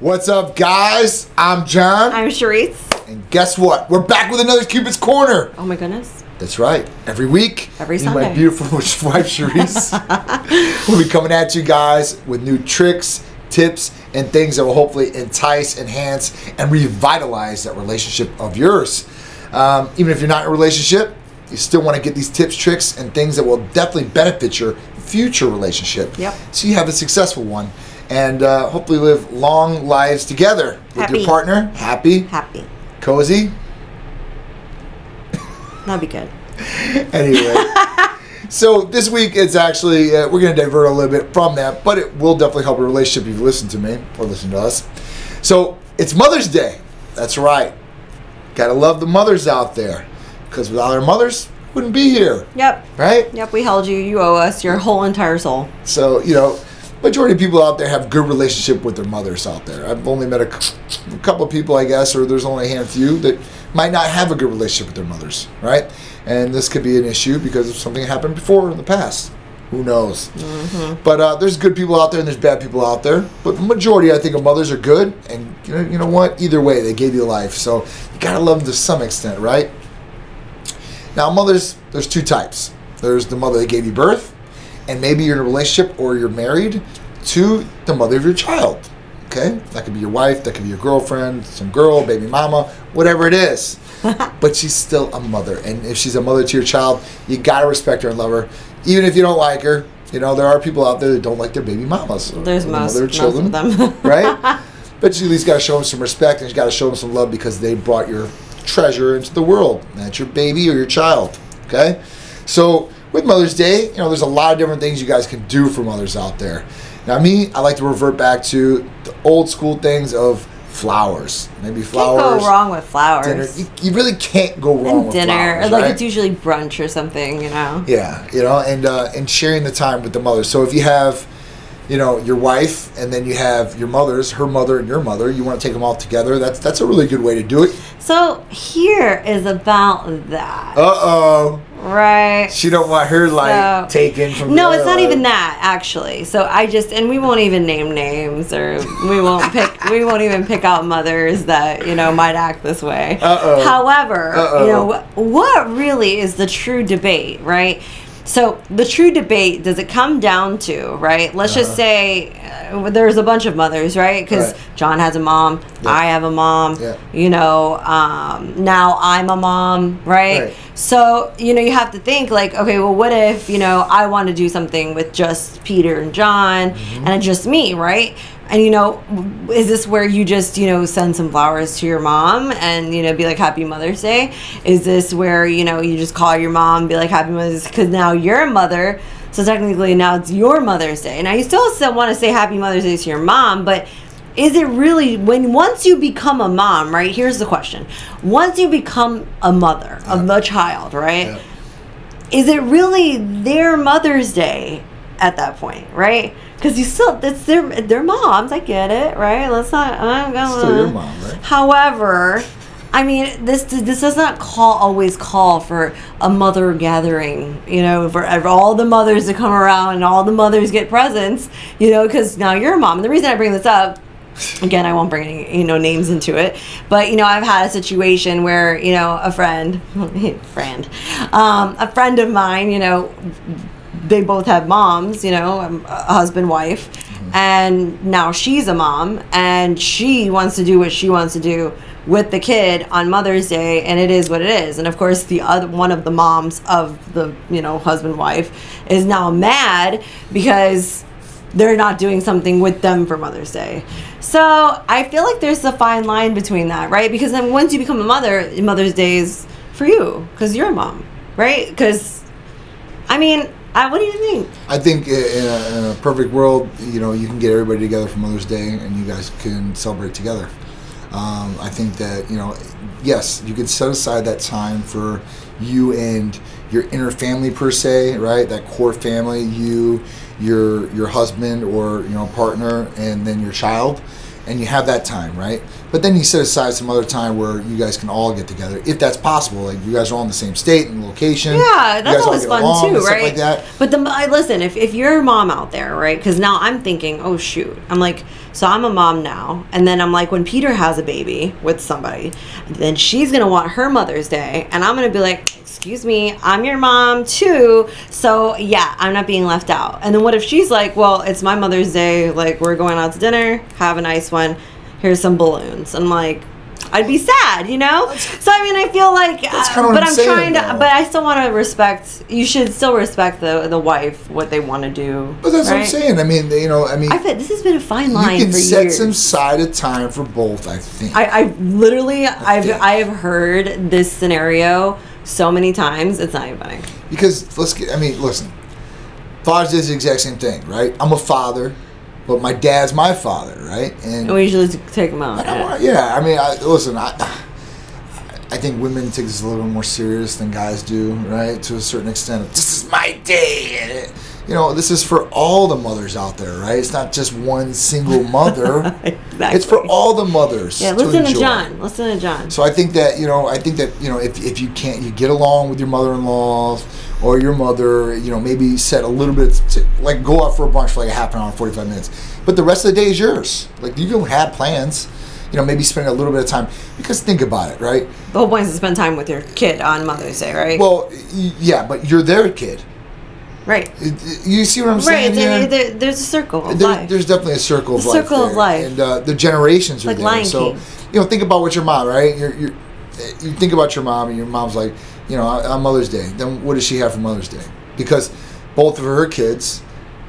What's up, guys? I'm John. I'm Sharisse. And guess what? We're back with another Cupid's Corner. Oh my goodness. That's right. Every week. Every Sunday. My beautiful wife, Sharisse. We'll be coming at you guys with new tricks, tips, and things that will hopefully entice, enhance, and revitalize that relationship of yours. Even if you're not in a relationship, you still want to get these tips, tricks, and things that will definitely benefit your future relationship. Yep. So you have a successful one, and hopefully live long lives together with your partner. Happy. Cozy. That'd be good. Anyway. So this week it's actually, we're going to divert a little bit from that, but it will definitely help your relationship if you listen to me or listen to us. So it's Mother's Day. That's right. Got to love the mothers out there, because without our mothers, we wouldn't be here. Yep. Right? Yep, we held you. You owe us your whole entire soul. So, you know, majority of people out there have good relationship with their mothers out there. I've only met a couple of people, I guess, or there's only a handful that might not have a good relationship with their mothers, right? And this could be an issue because of something happened before in the past. Who knows? Mm-hmm. But there's good people out there and there's bad people out there. But the majority, I think, of mothers are good. And you know what? Either way, they gave you life. So you got to love them to some extent, right? Now, mothers, there's two types. There's the mother that gave you birth, and maybe you're in a relationship or you're married to the mother of your child. Okay? That could be your wife, that could be your girlfriend, some girl, baby mama, whatever it is. But she's still a mother. And if she's a mother to your child, you got to respect her and love her. Even if you don't like her, you know, there are people out there that don't like their baby mamas. There's most of them. Right? But you at least got to show them some respect, and you got to show them some love, because they brought your treasure into the world. That's your baby or your child. Okay? So with Mother's Day, you know, there's a lot of different things you guys can do for mothers out there. Now, me, I like to revert back to the old school things of flowers. Maybe flowers. Can't go wrong with flowers. Dinner. You really can't go wrong with dinner, flowers, or like, right? It's usually brunch or something, you know. Yeah, you know, and sharing the time with the mother. So if you have, you know, your wife, and then you have your mother's, her mother and your mother, you want to take them all together. That's a really good way to do it. So here is about that. Uh-oh. Right. She don't want her life taken from No, it's not life. Even that, actually. So I just, and we won't even name names, or we won't pick, we won't even pick out mothers that, you know, might act this way. Uh-oh. However, you know, what really is the true debate, right? So the true debate, does it come down to, right? Let's just say there's a bunch of mothers, right? Because John has a mom, I have a mom, you know, now I'm a mom, right? So, you know, you have to think like, okay, well, what if, you know, I want to do something with just Peter and John and just me, right? And, you know, is this where you just, you know, send some flowers to your mom and, you know, be like, Happy Mother's Day? Is this where, you know, you just call your mom and be like, Happy Mother's Day? Because now you're a mother, so technically now it's your Mother's Day. Now, you still want to say Happy Mother's Day to your mom, but is it really, when once you become a mom, right? Here's the question. Once you become a mother of the child, right? Yeah. Is it really their Mother's Day at that point, right? Because you still, that's their moms, I get it, right? Let's not, I'm gonna, still your mom, right? However, I mean, this does not always call for a mother gathering, you know, for all the mothers to come around and all the mothers get presents, you know, because now you're a mom. And the reason I bring this up, again, I won't bring any, you know, names into it, but, you know, I've had a situation where, you know, a friend of mine, you know, they both have moms, you know, a husband, wife, and now she's a mom, and she wants to do what she wants to do with the kid on Mother's Day, and it is what it is. And of course, the other one of the moms of the, you know, husband, wife is now mad because they're not doing something with them for Mother's Day. So I feel like there's a fine line between that, right? Because then once you become a mother, Mother's Day is for you because you're a mom, right? Because, I mean, what do you think? I think in a perfect world, you know, you can get everybody together for Mother's Day and you guys can celebrate together. I think that, you know, yes, you can set aside that time for you and your inner family per se, right? That core family, you, your husband or, you know, partner, and then your child. And you have that time, right? But then you set aside some other time where you guys can all get together, if that's possible. Like, you guys are all in the same state and location. Yeah, that's always fun too, right? Stuff like that. But listen, if you're a mom out there, right? Because now I'm thinking, oh shoot, I'm like, So I'm a mom now, and then I'm like, when Peter has a baby with somebody, then she's gonna want her Mother's Day, and I'm gonna be like, excuse me, I'm your mom too, so yeah, I'm not being left out. And then what if she's like, well, it's my Mother's Day, like, we're going out to dinner, have a nice one, here's some balloons. I'm like, I'd be sad, you know? So, I mean, I feel like, but I'm trying to, but I still want to respect, you should still respect the wife, what they want to do. But that's what I'm saying. I mean, you know, I mean. This has been a fine line for years. You can set some side of time for both, I think. I have heard this scenario so many times, it's not even funny. Because, I mean, listen, fathers do the exact same thing, right? I'm a father. But my dad's my father, right? And we usually take him out. I think women take this a little more serious than guys do, right? To a certain extent. This is my day. And it, you know, this is for all the mothers out there, right? It's not just one single mother. Exactly. It's for all the mothers. Yeah, listen to John. Listen to John. So I think that, you know, if you can't, you get along with your mother-in-law or your mother, you know, maybe set a little bit, like go out for a brunch for like a half an hour, 45 minutes. But the rest of the day is yours. Like, you don't have plans. You know, maybe spend a little bit of time. Because think about it, right? The whole point is to spend time with your kid on Mother's Day, right? Well, yeah, but you're their kid. Right. You see what I'm saying? Right. There's a circle of life. There's definitely a circle of life. The circle of life. And the generations are there. Like Lion King. So, you know, think about what your mom, right? You think about your mom, and your mom's like, you know, on Mother's Day, then what does she have for Mother's Day? Because both of her kids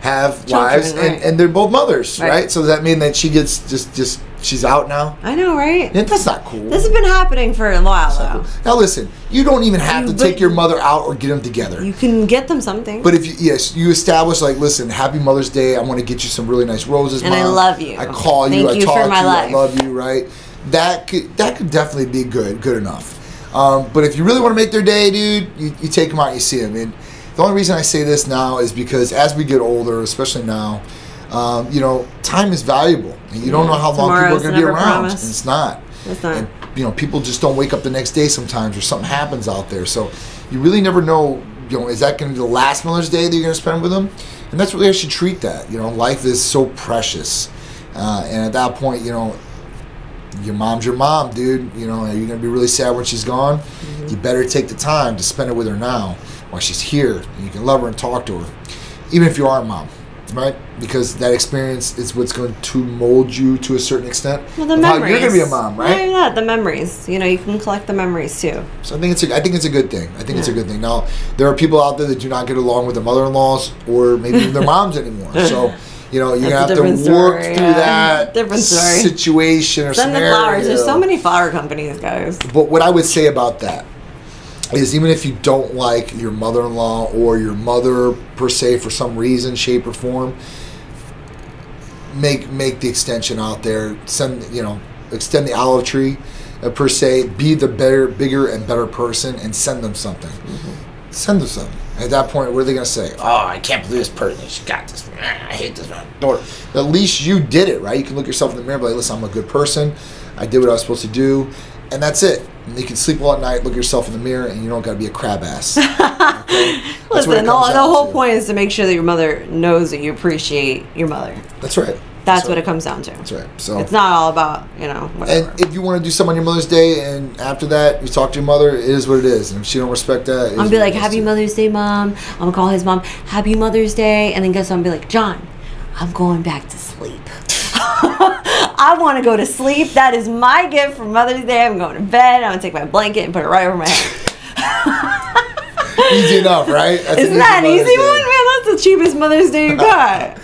have wives, and they're both mothers, right? So does that mean that she gets just she's out now? I know, right? And that's not cool. This has been happening for a while, though. Cool. Now listen, you don't even have to take your mother out or get them together. You can get them something. But if you, you establish, like, listen, happy Mother's Day. I want to get you some really nice roses, and Mom. I love you. I call you. I talk to you. I love you, right? That could definitely be good enough. But if you really want to make their day, dude, you take them out, you see them. And the only reason I say this now is because as we get older, especially now, you know, time is valuable. And you don't know how long people are going to be around. And it's not. It's not. And, you know, people just don't wake up the next day sometimes, or something happens out there. So you really never know, you know, is that going to be the last Mother's Day that you're going to spend with them? And that's really how you should treat that. You know, life is so precious. And at that point, you know, your mom's your mom, dude. You know, are you going to be really sad when she's gone? Mm-hmm. You better take the time to spend it with her now while she's here. And you can love her and talk to her, even if you are a mom, right? Because that experience is what's going to mold you to a certain extent. Well, the memories. You're going to be a mom, right? Yeah, the memories. You know, you can collect the memories too. So I think it's a good thing. I think it's a good thing. Now, there are people out there that do not get along with their mother-in-laws or maybe their moms anymore. So, you know, you're going to have to work through that situation or scenario. The flowers. There's so many flower companies, guys. But what I would say about that is, even if you don't like your mother-in-law or your mother per se for some reason, shape, or form, make the extension out there. Extend the olive tree, per se. Be the bigger and better person, and send them something. Mm-hmm. Send them something. At that point, what are they going to say? Oh, I can't believe this person. She got this. I hate this. At least you did it, right? You can look yourself in the mirror and be like, listen, I'm a good person. I did what I was supposed to do. And that's it. And you can sleep well at night, look yourself in the mirror, and you don't got to be a crab ass. Okay? Listen, the whole point is to make sure that your mother knows that you appreciate your mother. That's right. That's what it comes down to. That's right. So it's not all about, you know, whatever. And if you want to do something on your Mother's Day, and after that you talk to your mother, it is what it is. And if she don't respect that, I'm gonna be like, Happy Mother's Day, Mom. I'm gonna call his mom, Happy Mother's Day, and then guess what? I'm gonna be like, John, I'm going back to sleep. I want to go to sleep. That is my gift for Mother's Day. I'm going to bed. I'm gonna take my blanket and put it right over my head. Easy enough, right? Isn't that an easy one, man? That's the cheapest Mother's Day you got.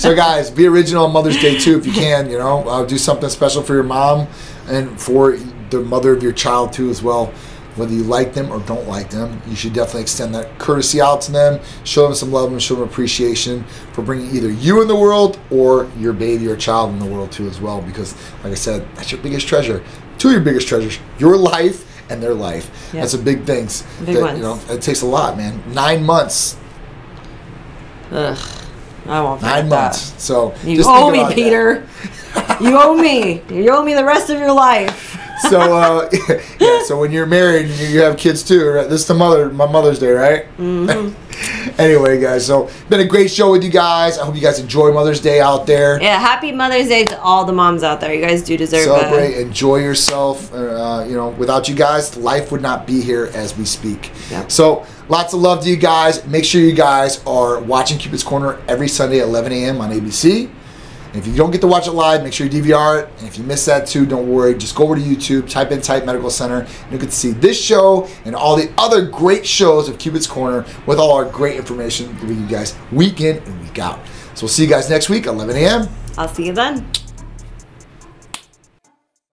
So, guys, be original on Mother's Day too, if you can. You know, do something special for your mom and for the mother of your child too, as well. Whether you like them or don't like them, you should definitely extend that courtesy out to them, show them some love, and show them appreciation for bringing either you in the world or your baby or child in the world too, as well. Because, like I said, that's your biggest treasure. Two of your biggest treasures: your life and their life. Yep. That's a big thing. You know, it takes a lot, man. 9 months. Ugh. I won't forget 9 months. That. So you owe me, Peter. You owe me. You owe me the rest of your life. So, yeah, so when you're married and you have kids too, right? This is my Mother's Day, right? Mm-hmm. Anyway, guys, so been a great show with you guys. I hope you guys enjoy Mother's Day out there. Yeah, happy Mother's Day to all the moms out there. You guys do deserve it. Celebrate, enjoy yourself. You know, without you guys, life would not be here as we speak. Yep. So, lots of love to you guys. Make sure you guys are watching Cupid's Corner every Sunday at 11 a.m. on ABC. And if you don't get to watch it live, make sure you DVR it. And if you miss that too, don't worry. Just go over to YouTube, type in Titan Medical Center, and you can see this show and all the other great shows of Cupid's Corner with all our great information with you guys week in and week out. So we'll see you guys next week, 11 a.m. I'll see you then.